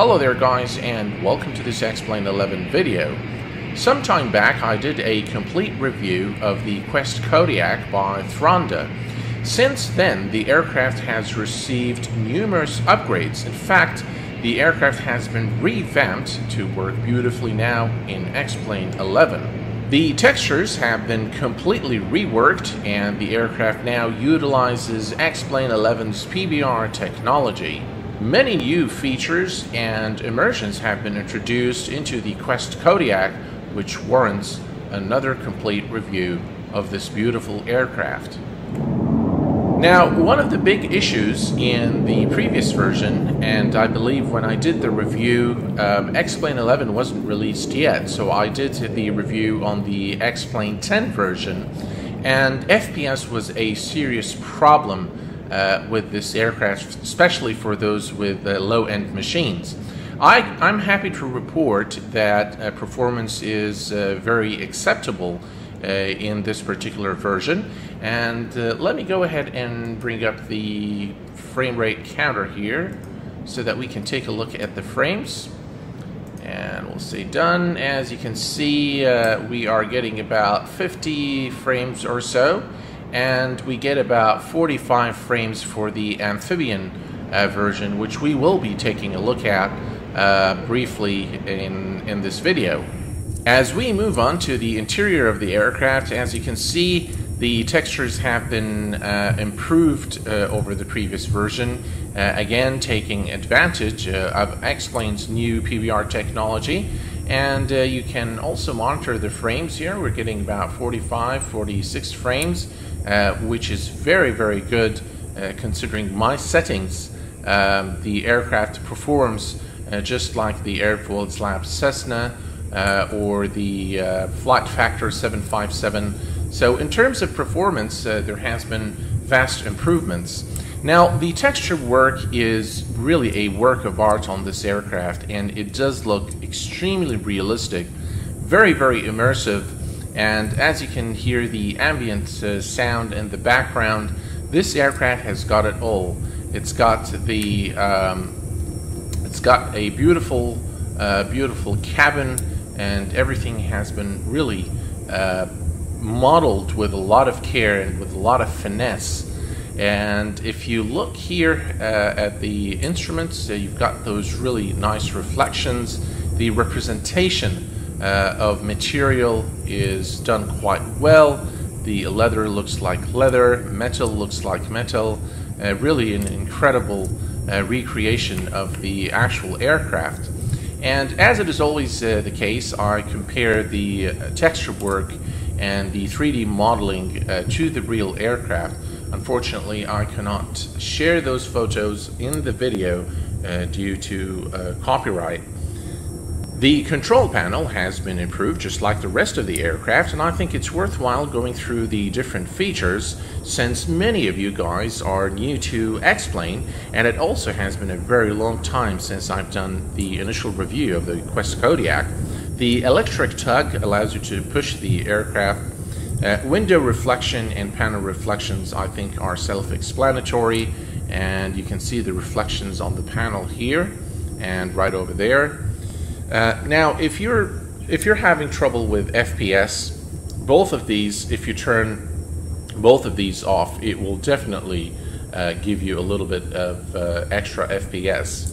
Hello there guys, and welcome to this X-Plane 11 video. Some time back I did a complete review of the Quest Kodiak by Thranda. Since then the aircraft has received numerous upgrades. In fact, the aircraft has been revamped to work beautifully now in X-Plane 11. The textures have been completely reworked and the aircraft now utilizes X-Plane 11's PBR technology. Many new features and immersions have been introduced into the Quest Kodiak, which warrants another complete review of this beautiful aircraft. Now, one of the big issues in the previous version, and I believe when I did the review, X-Plane 11 wasn't released yet, so I did the review on the X-Plane 10 version, and FPS was a serious problem with this aircraft, especially for those with low-end machines. I'm happy to report that performance is very acceptable in this particular version, and let me go ahead and bring up the frame rate counter here so that we can take a look at the frames, and we'll say done. As you can see, we are getting about 50 frames or so, and we get about 45 frames for the amphibian version, which we will be taking a look at briefly in this video. As we move on to the interior of the aircraft, as you can see, the textures have been improved over the previous version, again taking advantage of X-Plane's new PBR technology. And you can also monitor the frames here. We're getting about 45, 46 frames, which is very, very good considering my settings. The aircraft performs just like the Airfoil Labs Cessna or the Flight Factor 757. So in terms of performance, there has been vast improvements. Now, the texture work is really a work of art on this aircraft, and it does look extremely realistic, very, very immersive, and as you can hear the ambient sound in the background, this aircraft has got it all. It's got the, a beautiful, beautiful cabin, and everything has been really modeled with a lot of care and with a lot of finesse. And if you look here at the instruments, you've got those really nice reflections. The representation of material is done quite well. The leather looks like leather, metal looks like metal. Really an incredible recreation of the actual aircraft. And as it is always the case, I compare the texture work and the 3D modeling to the real aircraft. Unfortunately, I cannot share those photos in the video due to copyright. The control panel has been improved just like the rest of the aircraft, and I think it's worthwhile going through the different features since many of you guys are new to X-Plane, and it also has been a very long time since I've done the initial review of the Quest Kodiak. The electric tug allows you to push the aircraft. Window reflection and panel reflections, I think, are self-explanatory, and you can see the reflections on the panel here and right over there. Now, if you're having trouble with FPS, both of these, if you turn both of these off, it will definitely give you a little bit of extra FPS.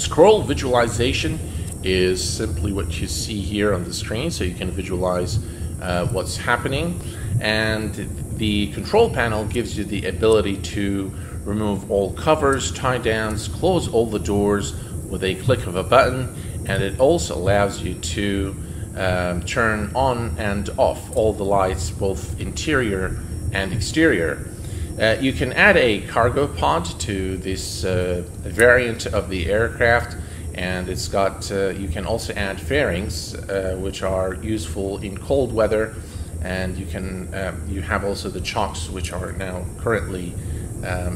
Scroll visualization is simply what you see here on the screen, so you can visualize what's happening, and the control panel gives you the ability to remove all covers, tie downs, close all the doors with a click of a button, and it also allows you to turn on and off all the lights, both interior and exterior. You can add a cargo pod to this variant of the aircraft, and it's got, you can also add fairings, which are useful in cold weather, and you can, you have also the chocks, which are now currently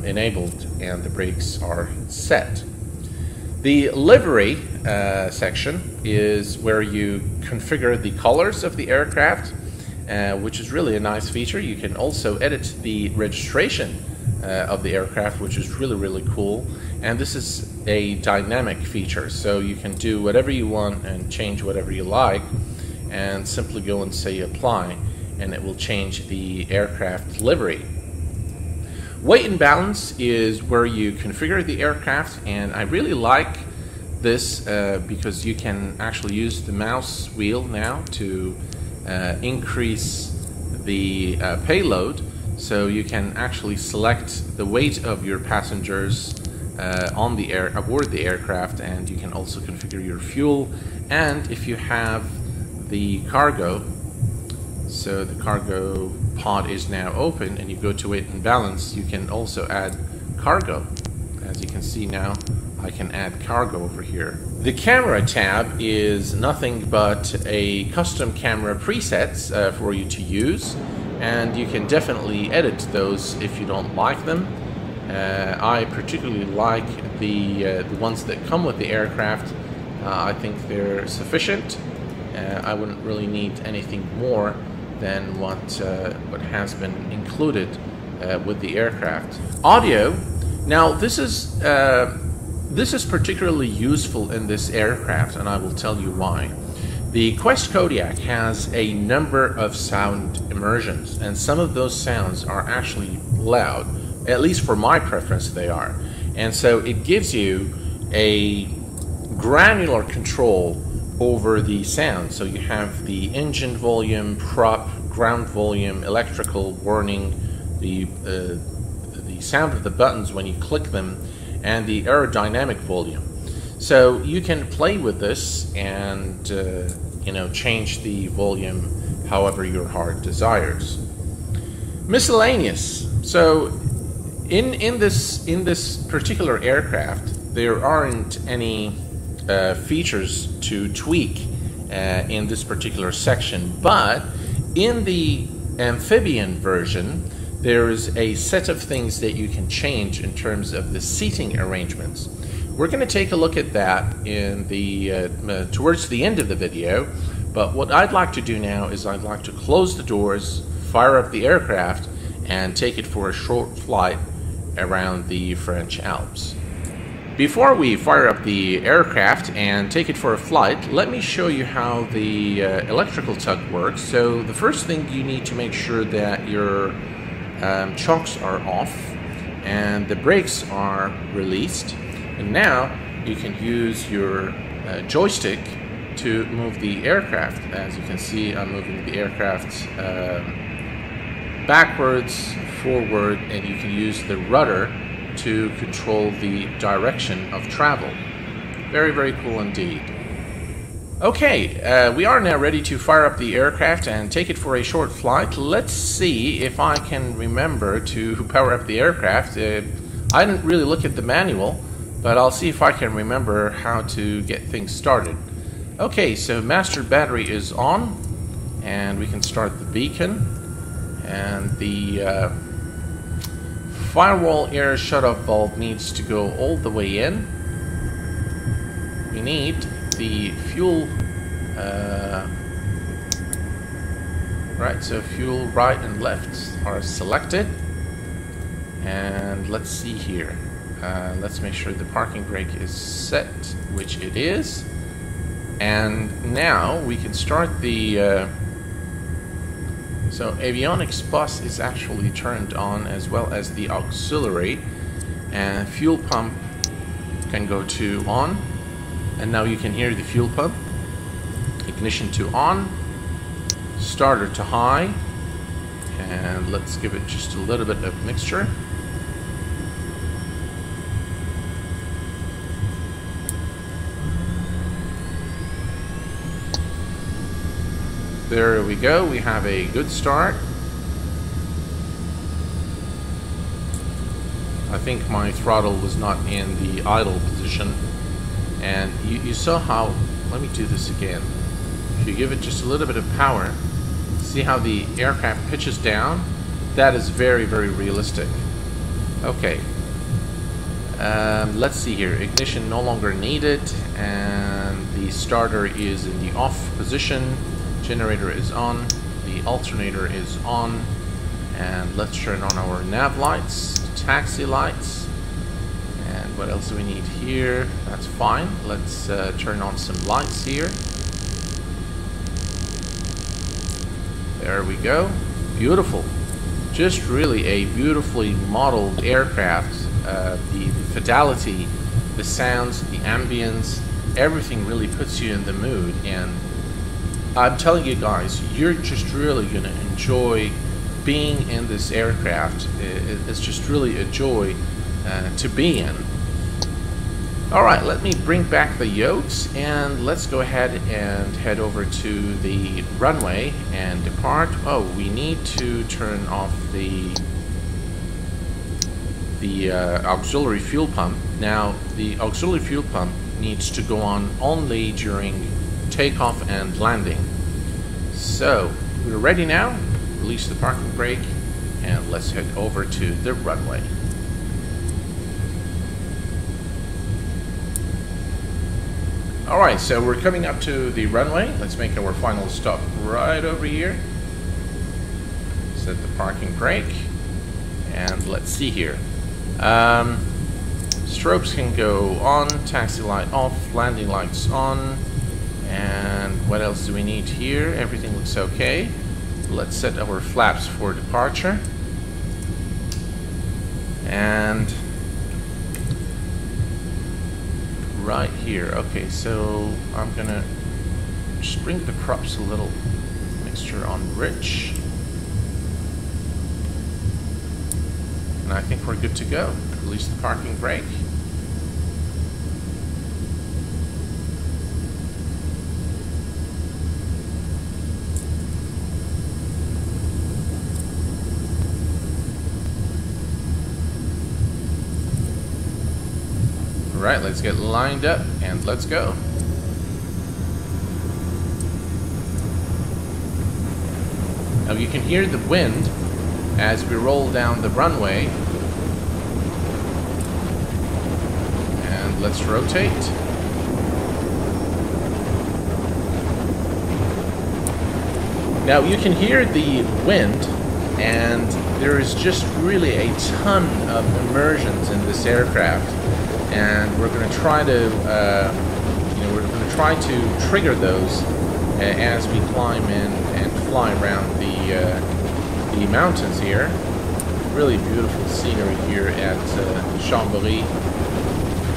enabled, and the brakes are set. The livery section is where you configure the colors of the aircraft, which is really a nice feature. You can also edit the registration of the aircraft, which is really, really cool. And this is a dynamic feature, so you can do whatever you want and change whatever you like, and simply go and say apply, and it will change the aircraft livery. Weight and balance is where you configure the aircraft, and I really like this because you can actually use the mouse wheel now to increase the payload, so you can actually select the weight of your passengers on the air aboard the aircraft, and you can also configure your fuel and if you have the cargo. So the cargo pod is now open, and you go to weight and balance, you can also add cargo. As you can see now, I can add cargo over here. The camera tab is nothing but a custom camera presets for you to use, and you can definitely edit those if you don't like them. I particularly like the ones that come with the aircraft. I think they're sufficient. I wouldn't really need anything more than what has been included with the aircraft. Audio. Now this is particularly useful in this aircraft, and I will tell you why. The Quest Kodiak has a number of sound immersions, and some of those sounds are actually loud. At least for my preference, they are. And so it gives you a granular control over the sound. So you have the engine volume, prop, ground volume, electrical, warning, the sound of the buttons when you click them, and the aerodynamic volume. So you can play with this and you know, change the volume however your heart desires. Miscellaneous. So in this particular aircraft, there aren't any features to tweak in this particular section, but in the amphibian version there is a set of things that you can change in terms of the seating arrangements. We're going to take a look at that in the towards the end of the video, but what I'd like to do now is I'd like to close the doors, fire up the aircraft, and take it for a short flight around the French Alps. Before we fire up the aircraft and take it for a flight, let me show you how the electrical tug works. So the first thing, you need to make sure that your chocks are off and the brakes are released. And now you can use your joystick to move the aircraft. As you can see, I'm moving the aircraft backwards, forward, and you can use the rudder to control the direction of travel. Very, very cool indeed. Okay, we are now ready to fire up the aircraft and take it for a short flight. Let's see if I can remember to power up the aircraft. I didn't really look at the manual, but I'll see if I can remember how to get things started. Okay, so master battery is on, and we can start the beacon, and the firewall air shutoff valve needs to go all the way in. We need the fuel, right, so fuel right and left are selected. And let's see here. Let's make sure the parking brake is set, which it is. And now we can start the so avionics bus is actually turned on, as well as the auxiliary, and fuel pump can go to on, and now you can hear the fuel pump. Ignition to on, starter to high, and let's give it just a little bit of mixture. There we go, we have a good start. I think my throttle was not in the idle position. And you saw how, let me do this again. If you give it just a little bit of power, see how the aircraft pitches down? That is very, very realistic. Okay. Let's see here, ignition no longer needed, and the starter is in the off position. Generator is on, the alternator is on, and let's turn on our nav lights to taxi lights. And what else do we need here? That's fine. Let's turn on some lights here. There we go. Beautiful. Just really a beautifully modeled aircraft. The fidelity, the sounds, the ambience, everything really puts you in the mood. And I'm telling you guys, you're just really going to enjoy being in this aircraft. It's just really a joy to be in. Alright, let me bring back the yokes and let's go ahead and head over to the runway and depart. Oh, we need to turn off the auxiliary fuel pump. Now, the auxiliary fuel pump needs to go on only during takeoff and landing. So, we're ready now. Release the parking brake and let's head over to the runway. Alright, so we're coming up to the runway. Let's make our final stop right over here. Set the parking brake. And let's see here. Strobes can go on, taxi light off, landing lights on. And what else do we need here? Everything looks okay. Let's set our flaps for departure. And right here. Okay, so I'm gonna just bring the props a little. Mixture on rich. And I think we're good to go. Release the parking brake. Alright, let's get lined up and let's go. Now you can hear the wind as we roll down the runway. And let's rotate. Now you can hear the wind, and there is just really a ton of immersions in this aircraft. And we're going to try to, we're going to try to trigger those as we climb in and fly around the mountains here. Really beautiful scenery here at Chambéry.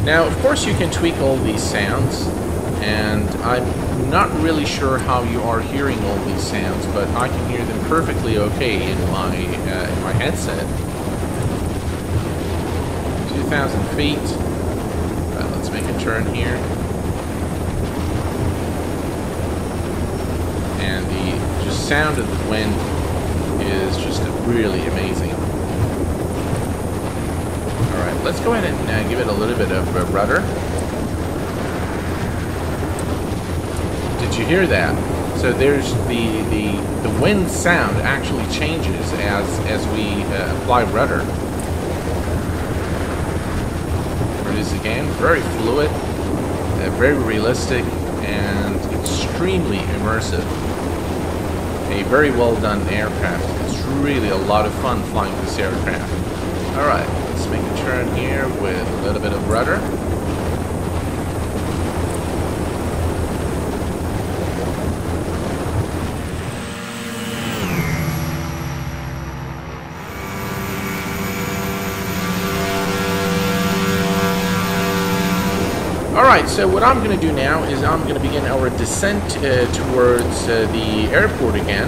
Now, of course, you can tweak all these sounds, and I'm not really sure how you are hearing all these sounds, but I can hear them perfectly okay in my headset. 2,000 feet. Let's make a turn here. And the just sound of the wind is just really amazing. Alright, let's go ahead and give it a little bit of a rudder. Did you hear that? So there's the wind sound actually changes as we apply rudder. Again, very fluid, very realistic, and extremely immersive. A very well done aircraft. It's really a lot of fun flying this aircraft. Alright, let's make a turn here with a little bit of rudder. Alright, so what I'm going to do now is I'm going to begin our descent towards the airport again,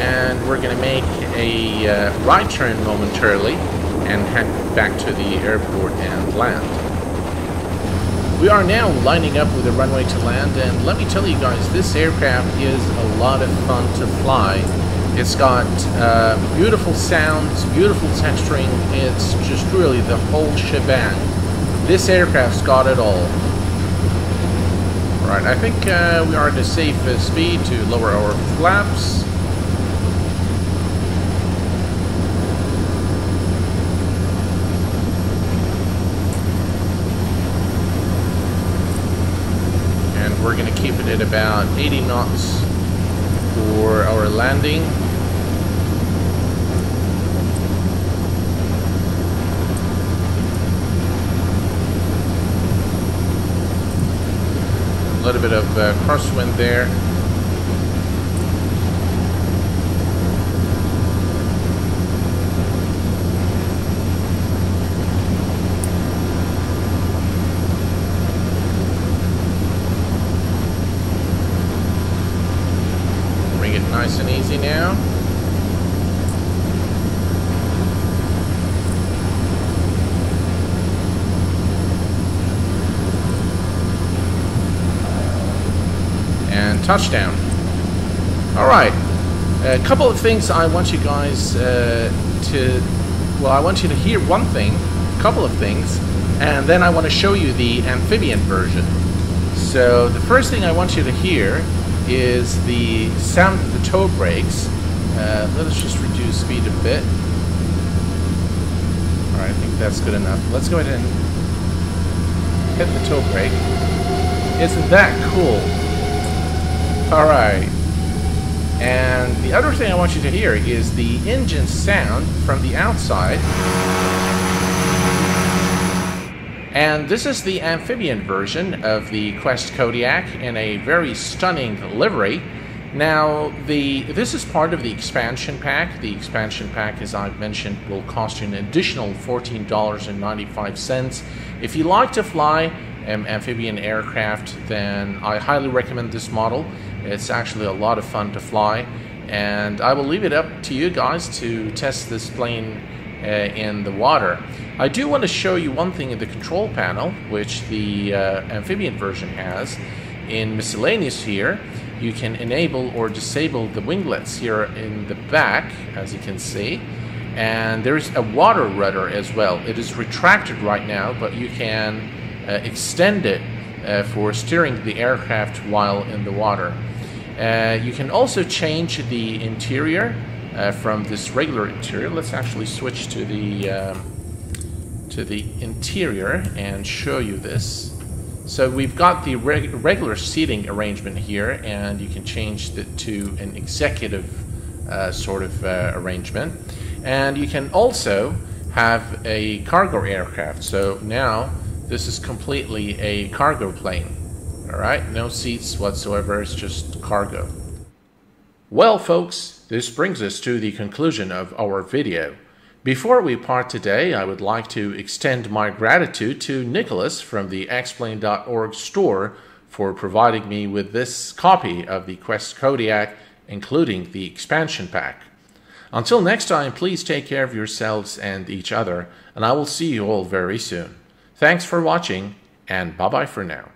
and we're going to make a right turn momentarily and head back to the airport and land. We are now lining up with a runway to land, and let me tell you guys, this aircraft is a lot of fun to fly. It's got beautiful sounds, beautiful texturing, it's just really the whole shebang. This aircraft's got it all. Alright, I think we are at a safe speed to lower our flaps. And we're going to keep it at about 80 knots for our landing. little bit of crosswind there. Bring it nice and easy now. Touchdown. Alright, a couple of things I want you guys I want you to hear one thing, a couple of things, and then I want to show you the amphibian version. So the first thing I want you to hear is the sound of the toe brakes. Let us just reduce speed a bit. Alright, I think that's good enough. Let's go ahead and hit the toe brake. Isn't that cool? Alright, and the other thing I want you to hear is the engine sound from the outside. And this is the amphibian version of the Quest Kodiak in a very stunning livery. Now, this is part of the expansion pack. The expansion pack, as I've mentioned, will cost you an additional $14.95. If you like to fly amphibian aircraft, then I highly recommend this model. It's actually a lot of fun to fly, and I will leave it up to you guys to test this plane in the water. I do want to show you one thing in the control panel, which the amphibian version has. In miscellaneous here, you can enable or disable the winglets here in the back, as you can see. And there is a water rudder as well. It is retracted right now, but you can extend it for steering the aircraft while in the water. You can also change the interior from this regular interior. Let's actually switch to the interior and show you this. So we've got the regular seating arrangement here, and you can change it to an executive sort of arrangement. And you can also have a cargo aircraft. So now this is completely a cargo plane. Alright, no seats whatsoever, it's just cargo. Well folks, this brings us to the conclusion of our video. Before we part today, I would like to extend my gratitude to Nicholas from the X-Plane.org store for providing me with this copy of the Quest Kodiak, including the expansion pack. Until next time, please take care of yourselves and each other, and I will see you all very soon. Thanks for watching, and bye-bye for now.